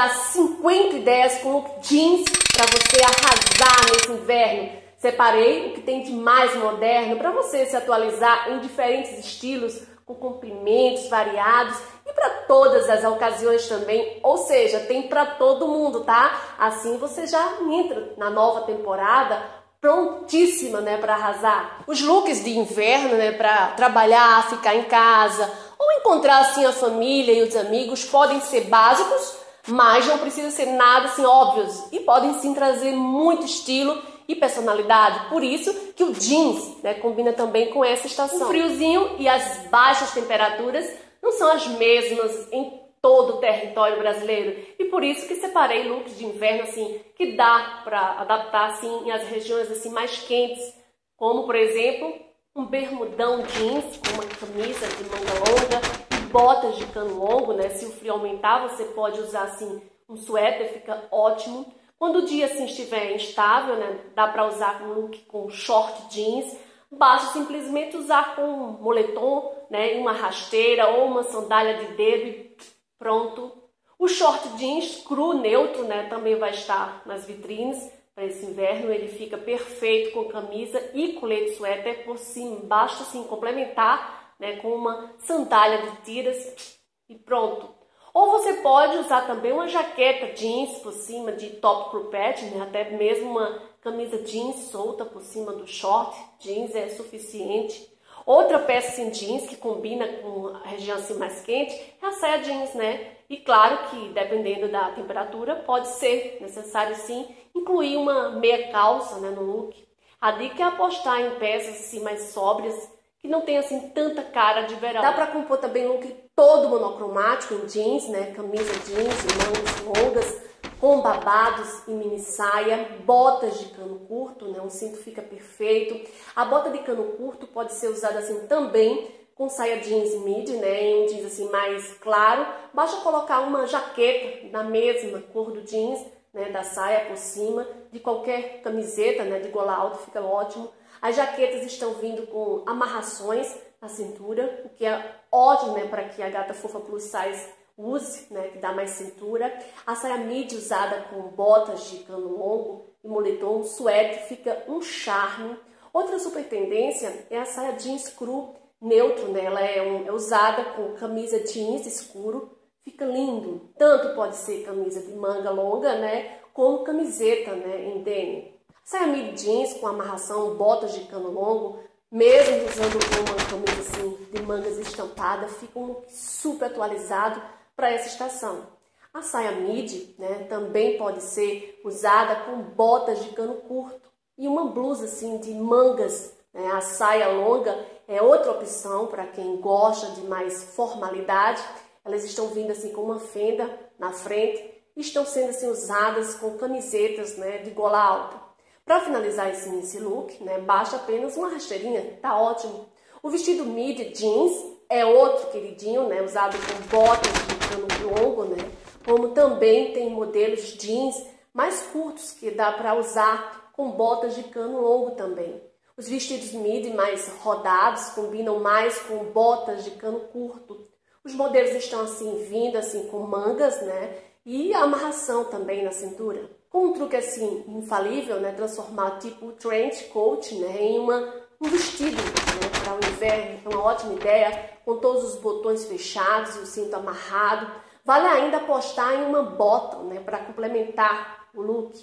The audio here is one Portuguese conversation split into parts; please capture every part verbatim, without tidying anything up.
dar cinquenta ideias com jeans para você arrasar nesse inverno. Separei o que tem de mais moderno para você se atualizar em diferentes estilos, com comprimentos variados e para todas as ocasiões também, ou seja, tem para todo mundo, tá? Assim você já entra na nova temporada prontíssima, né, para arrasar. Os looks de inverno, né, para trabalhar, ficar em casa ou encontrar assim a família e os amigos podem ser básicos, mas não precisa ser nada assim óbvios e podem sim trazer muito estilo e personalidade. Por isso que o jeans, né, combina também com essa estação. O friozinho e as baixas temperaturas não são as mesmas em todo o território brasileiro. E por isso que separei looks de inverno assim que dá para adaptar assim às regiões assim mais quentes, como por exemplo, um bermudão jeans com uma camisa de manga longa e botas de cano longo, né? Se o frio aumentar, você pode usar assim um suéter, fica ótimo. Quando o dia assim estiver instável, né, dá para usar um look com short jeans. Basta simplesmente usar com um moletom, né, uma rasteira ou uma sandália de dedo e pronto. O short jeans cru, neutro, né, também vai estar nas vitrines para esse inverno. Ele fica perfeito com camisa e colete suéter por cima. Basta assim, complementar, né, com uma sandália de tiras e pronto. Ou você pode usar também uma jaqueta jeans por cima de top cropped, né, até mesmo uma camisa jeans solta por cima do short jeans é suficiente. Outra peça em jeans que combina com a região assim mais quente é a saia jeans, né? E claro que dependendo da temperatura pode ser necessário sim incluir uma meia calça, né, no look. A dica é apostar em peças assim mais sóbrias que não tem assim tanta cara de verão. Dá para compor também look todo monocromático em jeans, né? Camisa jeans, mangas longas, com babados e mini saia, botas de cano curto, né? Um cinto fica perfeito. A bota de cano curto pode ser usada assim também com saia jeans mid, né? Em um jeans assim mais claro. Basta colocar uma jaqueta da mesma cor do jeans, né? Da saia por cima, de qualquer camiseta, né? De gola alta fica ótimo. As jaquetas estão vindo com amarrações na cintura, o que é ótimo, né? Para que a Gata Fofa Plus Size use, né, que dá mais cintura. A saia midi usada com botas de cano longo e moletom, suéter, fica um charme. Outra super tendência é a saia jeans cru, neutro, né? Ela é, um, é usada com camisa jeans escuro, fica lindo. Tanto pode ser camisa de manga longa, né, como camiseta, né, em denim. Saia midi jeans com amarração, botas de cano longo, mesmo usando uma camisa assim de mangas estampada, fica um look super atualizado para essa estação. A saia midi, né, também pode ser usada com botas de cano curto e uma blusa assim de mangas, né? A saia longa é outra opção para quem gosta de mais formalidade. Elas estão vindo assim com uma fenda na frente e estão sendo assim usadas com camisetas, né, de gola alta. Para finalizar esse, esse look, né, basta apenas uma rasteirinha, tá ótimo. O vestido midi jeans é outro queridinho, né, usado com botas de cano longo, né, como também tem modelos jeans mais curtos que dá para usar com botas de cano longo também. Os vestidos midi mais rodados combinam mais com botas de cano curto. Os modelos estão assim vindo assim com mangas, né, e amarração também na cintura. Com um truque assim infalível, né, transformar tipo trench coat, né, em uma um vestido, né, para o inverno, é uma ótima ideia, com todos os botões fechados, o cinto amarrado. Vale ainda apostar em uma bota, né, para complementar o look.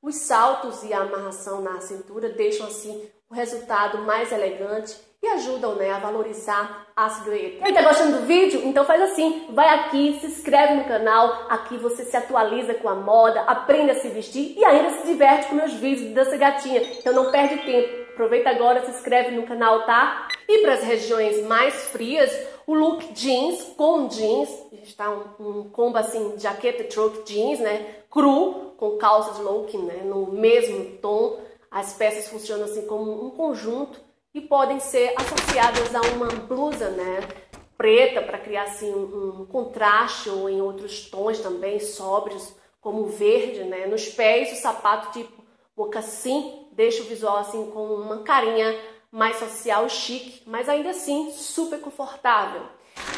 Os saltos e a amarração na cintura deixam assim o resultado mais elegante e ajudam, né, a valorizar a silhueta. E tá gostando do vídeo? Então faz assim, vai aqui, se inscreve no canal, aqui você se atualiza com a moda, aprende a se vestir e ainda se diverte com meus vídeos de dança gatinha. Então não perde tempo, aproveita agora, se inscreve no canal, tá? E para as regiões mais frias, o look jeans com jeans, está um, um combo assim, jaqueta truck jeans, né, cru, com calça de look, né, no mesmo tom. As peças funcionam assim como um conjunto e podem ser associadas a uma blusa, né, preta, para criar assim um, um contraste, ou em outros tons também sóbrios, como verde, né. Nos pés, o sapato tipo mocassim deixa o visual assim com uma carinha mais social e chique, mas ainda assim super confortável.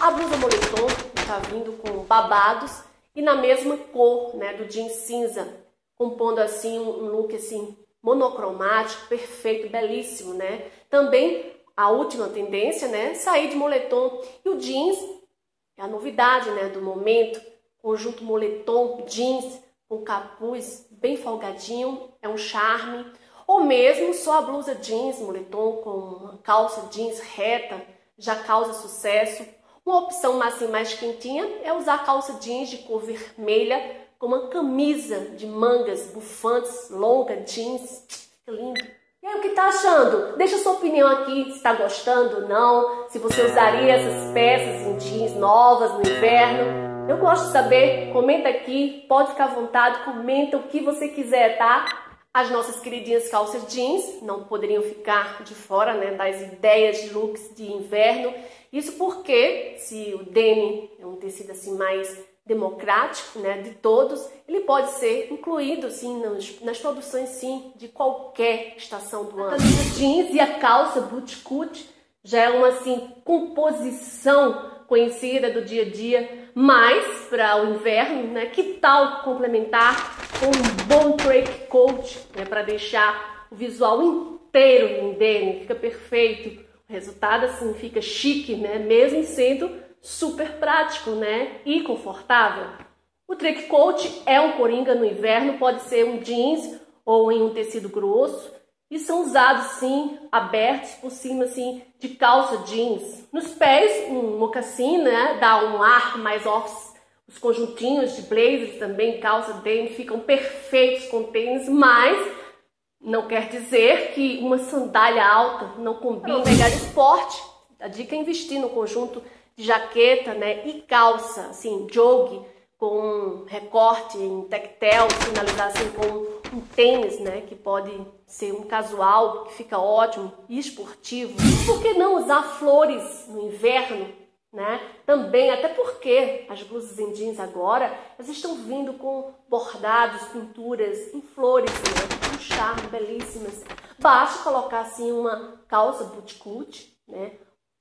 A blusa moletom está vindo com babados e na mesma cor, né, do jean cinza, compondo assim um look assim monocromático, perfeito, belíssimo, né? Também a última tendência, né, sair de moletom, e o jeans é a novidade, né, do momento. Conjunto moletom jeans com capuz bem folgadinho é um charme, ou mesmo só a blusa jeans moletom com uma calça jeans reta já causa sucesso. Uma opção assim, mais quentinha é usar calça jeans de cor vermelha com uma camisa de mangas bufantes, longa, jeans. Que lindo! E aí, o que tá achando? Deixa sua opinião aqui, se tá gostando ou não, se você usaria essas peças em jeans novas no inverno. Eu gosto de saber, comenta aqui, pode ficar à vontade, comenta o que você quiser, tá? As nossas queridinhas calças jeans não poderiam ficar de fora, né, das ideias de looks de inverno. Isso porque, se o denim é um tecido assim mais democrático, né, de todos, ele pode ser incluído sim nas, nas produções sim de qualquer estação do ano. A camisa jeans e a calça boot cut já é uma assim composição conhecida do dia a dia, mas para o inverno, né, que tal complementar com um bom dress coat, né, para deixar o visual inteiro em denim, fica perfeito. O resultado assim fica chique, né, mesmo sendo super prático, né, e confortável. O dress coat é um coringa no inverno, pode ser um jeans ou em um tecido grosso, e são usados sim abertos por cima assim de calça jeans. Nos pés um mocassim, né, dá um ar mais off. Os conjuntinhos de blazers também, calça denim, ficam perfeitos com tênis, mas não quer dizer que uma sandália alta não combina. Para pegar esporte, a dica é investir no conjunto de jaqueta, né, e calça, assim, jogue com recorte em tactel, finalizar assim com um tênis, né, que pode ser um casual, que fica ótimo, e esportivo. Por que não usar flores no inverno, né, também, até porque as blusas em jeans agora, elas estão vindo com bordados, pinturas em flores, né, um charme, belíssimas. Basta colocar, assim, uma calça boot cut, né,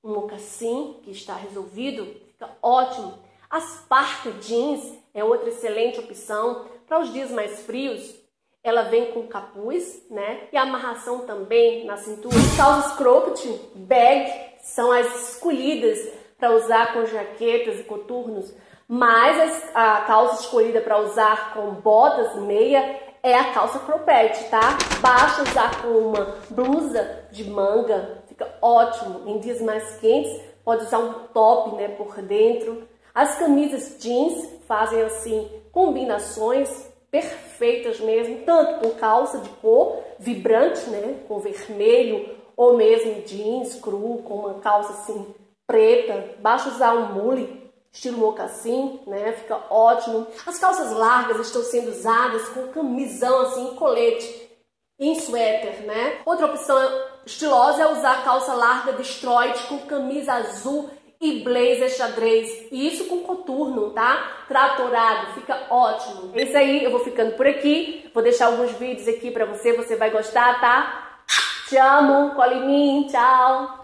um mocassim, que está resolvido, fica ótimo. As parkas jeans é outra excelente opção para os dias mais frios. Ela vem com capuz, né, e amarração também na cintura. As calças cropped, bag, são as escolhidas para usar com jaquetas e coturnos, mas as, a calça escolhida para usar com botas, meia, é a calça cropped, tá? Basta usar com uma blusa de manga, fica ótimo. Em dias mais quentes, pode usar um top, né, por dentro. As camisas jeans fazem, assim, combinações perfeitas mesmo, tanto com calça de cor vibrante, né, com vermelho, ou mesmo jeans cru, com uma calça, assim, preta. Basta usar um mule, estilo mocassim, né, fica ótimo. As calças largas estão sendo usadas com camisão, assim, colete, em suéter, né. Outra opção é estilosa é usar calça larga destroyed com camisa azul e blazer xadrez. E isso com coturno, tá? Tratorado, fica ótimo. É isso aí, eu vou ficando por aqui. Vou deixar alguns vídeos aqui pra você, você vai gostar, tá? Te amo, cola em mim, tchau!